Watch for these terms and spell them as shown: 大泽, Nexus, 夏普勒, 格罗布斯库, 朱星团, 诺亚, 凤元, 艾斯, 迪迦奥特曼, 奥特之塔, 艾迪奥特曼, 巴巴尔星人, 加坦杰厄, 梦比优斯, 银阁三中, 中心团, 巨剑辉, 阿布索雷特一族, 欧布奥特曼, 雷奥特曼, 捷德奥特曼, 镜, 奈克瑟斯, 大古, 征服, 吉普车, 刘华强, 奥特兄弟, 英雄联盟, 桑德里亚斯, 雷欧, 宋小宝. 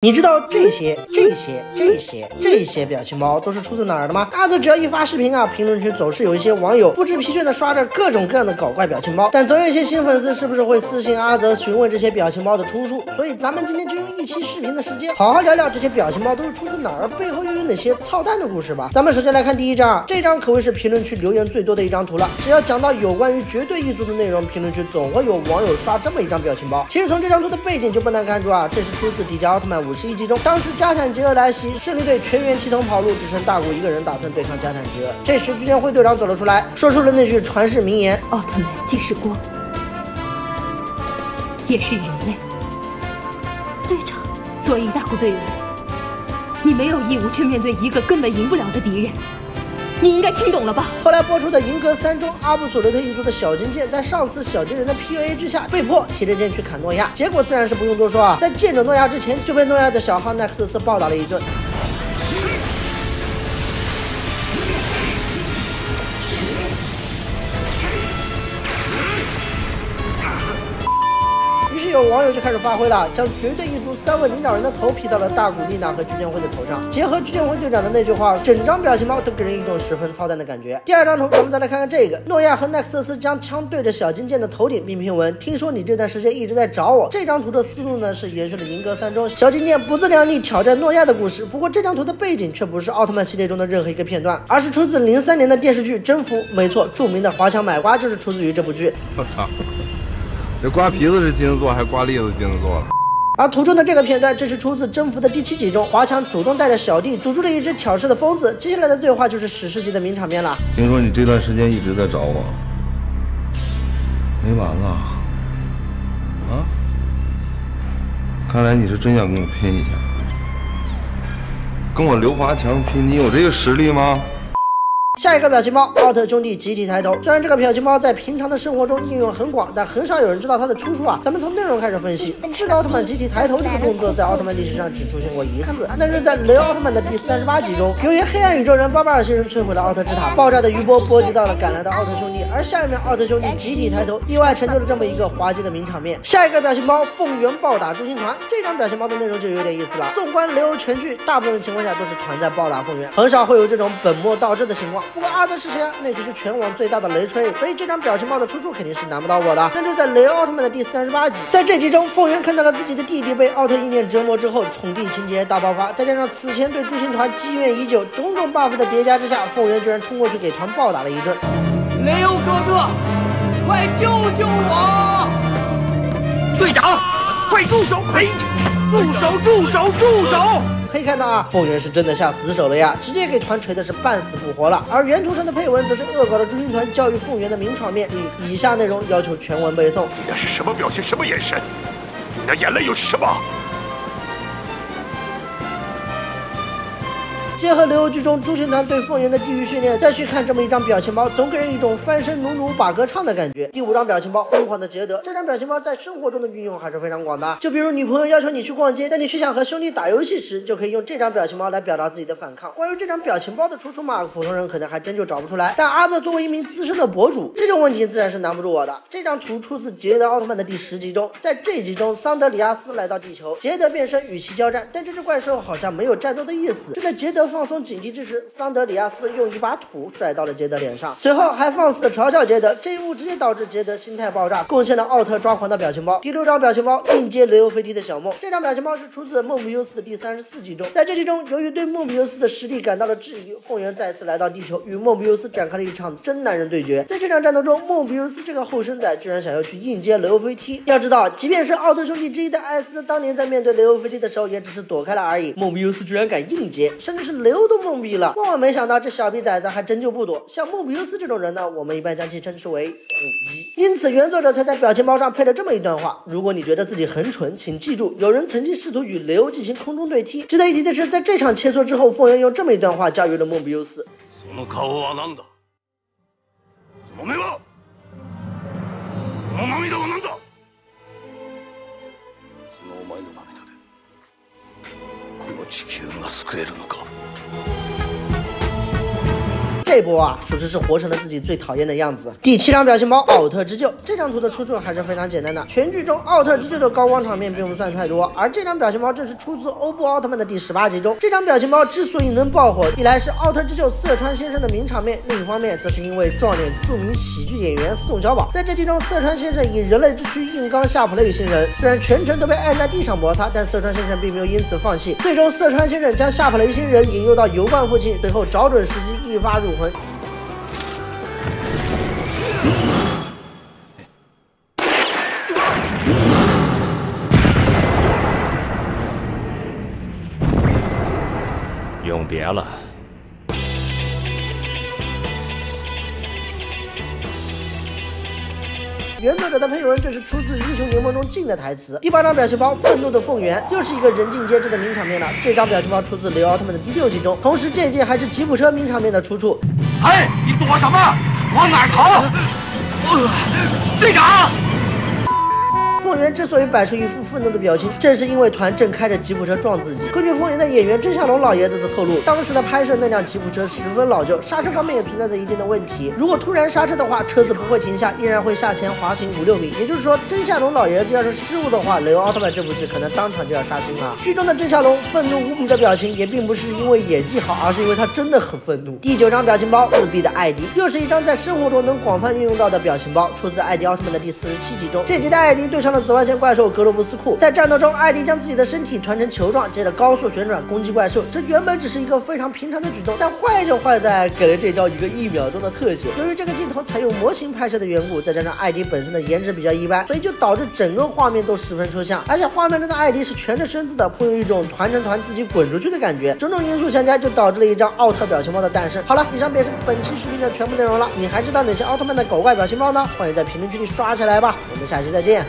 你知道这些表情包都是出自哪儿的吗？大泽只要一发视频啊，评论区总是有一些网友不知疲倦的刷着各种各样的搞怪表情包，但总有一些新粉丝是不是会私信阿泽询问这些表情包的出处？所以咱们今天就用一期视频的时间，好好聊聊这些表情包都是出自哪儿，背后又有哪些操蛋的故事吧。咱们首先来看第一张，这张可谓是评论区留言最多的一张图了。只要讲到有关于绝对一族的内容，评论区总会有网友刷这么一张表情包。其实从这张图的背景就不难看出啊，这是出自迪迦奥特曼51集中，当时加坦杰厄来袭，胜利队全员提桶跑路，只剩大古一个人打算对抗加坦杰厄。这时，巨剑辉队长走了出来，说出了那句传世名言：“奥特曼既是光，也是人类。”队长，佐伊大古队员，你没有义务去面对一个根本赢不了的敌人。你应该听懂了吧？后来播出的《银阁三中》，阿布索雷特一族的小金剑在上司小金人的 PUA 之下，被迫提着剑去砍诺亚，结果自然是不用多说啊，在剑者诺亚之前就被诺亚的小号 Nexus 暴打了一顿。有网友就开始发挥了，将绝对一族三位领导人的头劈到了大古丽娜和巨剑辉的头上。结合巨剑辉队长的那句话，整张表情包都给人一种十分操蛋的感觉。第二张图，咱们再来看看这个，诺亚和奈克瑟斯将枪对着小金剑的头顶，并评文：“听说你这段时间一直在找我。”这张图的思路呢是延续了银阁三中小金剑不自量力挑战诺亚的故事。不过这张图的背景却不是奥特曼系列中的任何一个片段，而是出自03年的电视剧《征服》。没错，著名的华强买瓜就是出自于这部剧。我操！这瓜皮子是金子做，还瓜栗子金子做的。而图中的这个片段，正是出自《征服》的第7集中，华强主动带着小弟堵住了一只挑事的疯子。接下来的对话就是史诗级的名场面了。听说你这段时间一直在找我，没完了啊！看来你是真想跟我拼一下，跟我刘华强拼，你有这个实力吗？下一个表情包，奥特兄弟集体抬头。虽然这个表情包在平常的生活中应用很广，但很少有人知道它的出处啊。咱们从内容开始分析。这个奥特曼集体抬头这个动作在奥特曼历史上只出现过一次，那是在雷奥特曼的第38集中，由于黑暗宇宙人巴巴尔星人摧毁了奥特之塔，爆炸的余波波及到了赶来的奥特兄弟，而下一秒奥特兄弟集体抬头，意外成就了这么一个滑稽的名场面。下一个表情包，凤元暴打中心团。这张表情包的内容就有点意思了。纵观雷欧全剧，大部分情况下都是团在暴打凤元，很少会有这种本末倒置的情况。不过阿泽是谁啊？那就是全网最大的雷吹，所以这张表情包的出处肯定是难不倒我的。但是在雷奥特曼的第38集，在这集中，凤元看到了自己的弟弟被奥特意念折磨之后，宠弟情节大爆发，再加上此前对诛心团积怨已久，种种 buff 的叠加之下，凤元居然冲过去给团暴打了一顿。雷欧哥哥，快救救我！队长，快住手！哎，住手！可以看到啊，凤元是真的下死手了呀，直接给团锤的是半死不活了。而原图上的配文则是恶搞了中心团教育凤元的名场面。以下内容要求全文背诵。你那是什么表情？什么眼神？你的眼泪又是什么？结合流游剧中朱星团对凤元的地狱训练，再去看这么一张表情包，总给人一种翻身奴奴把歌唱的感觉。第5张表情包，疯狂的捷德。这张表情包在生活中的运用还是非常广的，就比如女朋友要求你去逛街，但你却想和兄弟打游戏时，就可以用这张表情包来表达自己的反抗。关于这张表情包的出处嘛，普通人可能还真就找不出来，但阿泽作为一名资深的博主，这种问题自然是难不住我的。这张图出自捷德奥特曼的第10集中，在这集中，桑德里亚斯来到地球，捷德变身与其交战，但这只怪兽好像没有战斗的意思。就在捷德放松警惕之时，桑德里亚斯用一把土甩到了捷德脸上，随后还放肆的嘲笑捷德，这一幕直接导致捷德心态爆炸，贡献了奥特抓狂的表情包。第6张表情包，硬接雷欧飞踢的小梦。这张表情包是出自梦比优斯的第34集中，在这集中，由于对梦比优斯的实力感到了质疑，凤元再次来到地球，与梦比优斯展开了一场真男人对决。在这场战斗中，梦比优斯这个后生仔居然想要去硬接雷欧飞踢。要知道，即便是奥特兄弟之一的艾斯，当年在面对雷欧飞踢的时候，也只是躲开了而已。梦比优斯居然敢硬接，甚至是雷欧都懵逼了。万万没想到，这小逼崽子还真就不躲。像莫比优斯这种人呢，我们一般将其称之为虎逼。因此，原作者才在表情包上配了这么一段话：如果你觉得自己很蠢，请记住，有人曾经试图与雷欧进行空中对踢。值得一提的是，在这场切磋之后，凤元用这么一段话教育了莫比优斯。その顔は何だ？その目は？その涙は何だ？そのお前の涙でこの地球が救えるのか？这一波啊，属实是活成了自己最讨厌的样子。第7张表情包，奥特之救。这张图的出处还是非常简单的，全剧中奥特之救的高光场面并不算太多，而这张表情包正是出自欧布奥特曼的第18集中。这张表情包之所以能爆火，一来是奥特之救涩川先生的名场面，另一方面则是因为撞脸著名喜剧演员宋小宝。在这剧中，涩川先生以人类之躯硬刚夏普勒一行人，虽然全程都被按在地上摩擦，但涩川先生并没有因此放弃，最终涩川先生将夏普勒一行人引诱到油罐附近，随后找准时机一发入魂。永别了。原作者的配文，这是出自《英雄联盟》中镜的台词。第8张表情包，愤怒的凤元，又是一个人尽皆知的名场面了。这张表情包出自雷奥特曼的第6集中，同时这一集还是吉普车名场面的出处。哎，你躲什么？往哪儿逃？队长。凤元之所以摆出一副愤怒的表情，正是因为团正开着吉普车撞自己。根据凤元的演员真相龙老爷子的透露，当时的拍摄那辆吉普车十分老旧，刹车方面也存在着一定的问题。如果突然刹车的话，车子不会停下，依然会下潜滑行5-6米。也就是说，真相龙老爷子要是失误的话，雷欧奥特曼这部剧可能当场就要杀青了。剧中的真相龙愤怒无比的表情，也并不是因为演技好，而是因为他真的很愤怒。第9张表情包，自闭的艾迪，又是一张在生活中能广泛运用到的表情包，出自艾迪奥特曼的第47集中。这集的艾迪对上了紫外线怪兽格罗布斯库，在战斗中，艾迪将自己的身体团成球状，接着高速旋转攻击怪兽。这原本只是一个非常平常的举动，但坏就坏在给了这招一个1秒钟的特写。由于这个镜头采用模型拍摄的缘故，再加上艾迪本身的颜值比较一般，所以就导致整个画面都十分抽象。而且画面中的艾迪是蜷着身子的，颇有一种团成团自己滚出去的感觉。种种因素相加，就导致了一张奥特表情包的诞生。好了，以上便是本期视频的全部内容了。你还知道哪些奥特曼的搞怪表情包呢？欢迎在评论区里刷起来吧！我们下期再见。